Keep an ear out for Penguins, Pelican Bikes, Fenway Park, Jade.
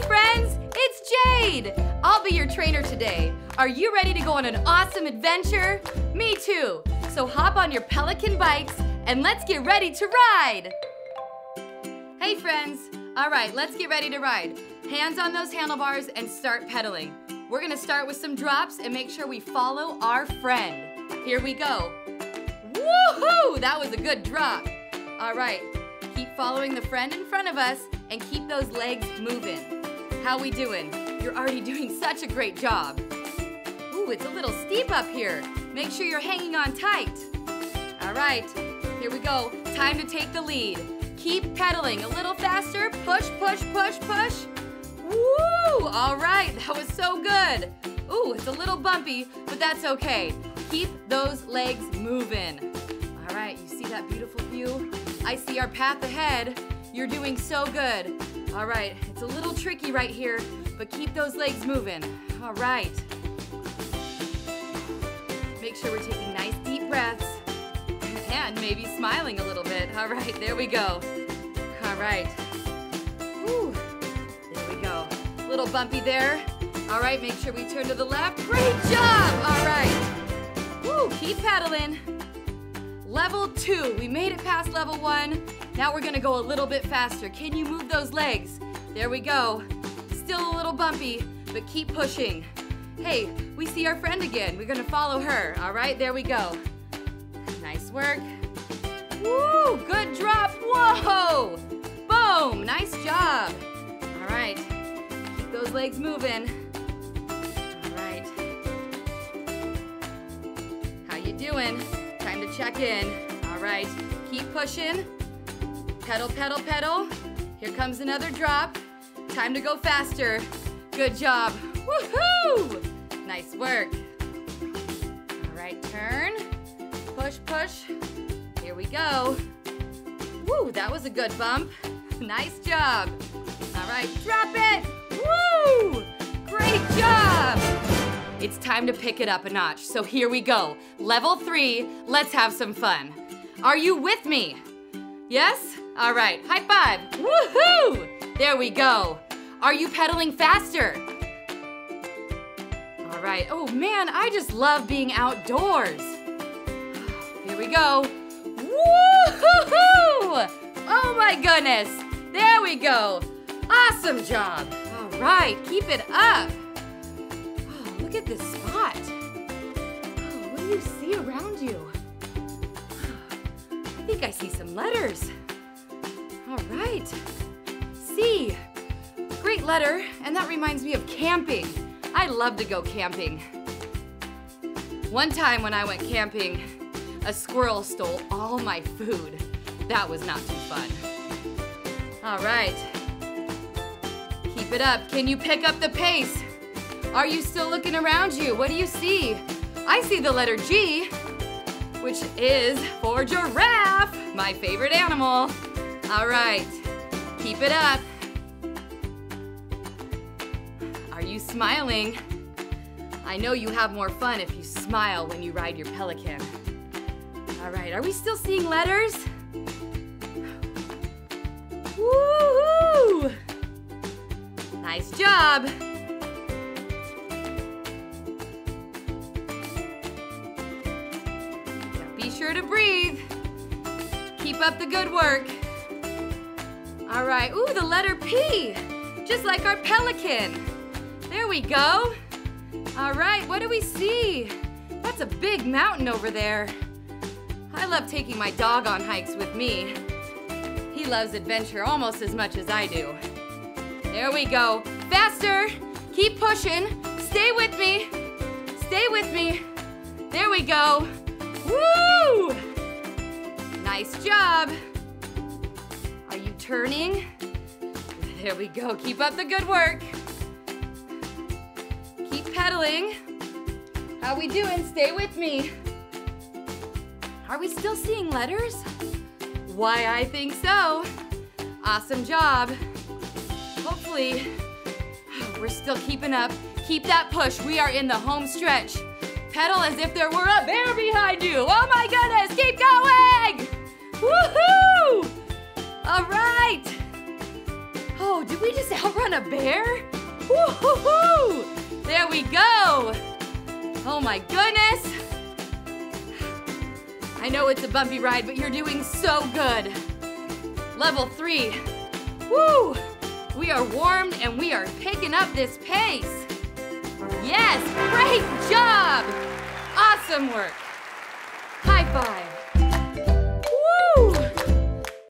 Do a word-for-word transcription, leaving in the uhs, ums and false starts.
Hey friends, it's Jade! I'll be your trainer today. Are you ready to go on an awesome adventure? Me too! So hop on your Pelican bikes and let's get ready to ride! Hey friends! Alright, let's get ready to ride. Hands on those handlebars and start pedaling. We're gonna start with some drops and make sure we follow our friend. Here we go. Woohoo! That was a good drop. Alright, keep following the friend in front of us and keep those legs moving. How we doing? You're already doing such a great job. Ooh, it's a little steep up here. Make sure you're hanging on tight. Alright, here we go. Time to take the lead. Keep pedaling a little faster. Push, push, push, push. Woo! All right, that was so good. Ooh, it's a little bumpy, but that's okay. Keep those legs moving. All right, you see that beautiful view? I see our path ahead. You're doing so good. All right, it's a little tricky right here, but keep those legs moving. All right. Make sure we're taking nice deep breaths and maybe smiling a little bit. All right, there we go. All right. Woo. There we go. Little bumpy there. All right, make sure we turn to the left. Great job! All right. Woo, keep pedaling. Level two, we made it past level one. Now we're gonna go a little bit faster. Can you move those legs? There we go. Still a little bumpy, but keep pushing. Hey, we see our friend again. We're gonna follow her. All right, there we go. Nice work. Woo, good drop. Whoa. Boom, nice job. All right, keep those legs moving. All right. How you doing? Time to check in. All right, keep pushing. Pedal, pedal, pedal. Here comes another drop. Time to go faster. Good job. Woohoo! Nice work. All right, turn. Push, push. Here we go. Woo, that was a good bump. Nice job. All right, drop it. Woo! Great job. It's time to pick it up a notch. So here we go. Level three, let's have some fun. Are you with me? Yes? All right, high five. Woohoo! There we go. Are you pedaling faster? All right. Oh man, I just love being outdoors. Here we go. Woo-hoo-hoo! Oh my goodness. There we go. Awesome job. All right, keep it up. Oh, look at this spot. Oh, what do you see around you? I think I see some letters. All right. C. Great letter, and that reminds me of camping. I love to go camping. One time when I went camping, a squirrel stole all my food. That was not too fun. All right. Keep it up. Can you pick up the pace? Are you still looking around you? What do you see? I see the letter G, which is for giraffe, my favorite animal. All right. Keep it up. Are you smiling? I know you have more fun if you smile when you ride your Pelican. All right, are we still seeing letters? Woohoo! Nice job! Now be sure to breathe. Keep up the good work. All right, ooh, the letter P, just like our Pelican. There we go. All right, what do we see? That's a big mountain over there. I love taking my dog on hikes with me. He loves adventure almost as much as I do. There we go. Faster. Keep pushing. Stay with me. Stay with me. There we go. Woo! Nice job. Are you turning? There we go. Keep up the good work. Keep pedaling. How we doing? Stay with me. Are we still seeing letters? Why, I think so. Awesome job. Hopefully, we're still keeping up. Keep that push. We are in the home stretch. Pedal as if there were a bear behind you. Oh my goodness, keep going! Woohoo! All right. Oh, did we just outrun a a bear? Woo-hoo-hoo! There we go! Oh my goodness! I know it's a bumpy ride, but you're doing so good. Level three. Woo! We are warmed and we are picking up this pace. Yes, great job! Awesome work. High five.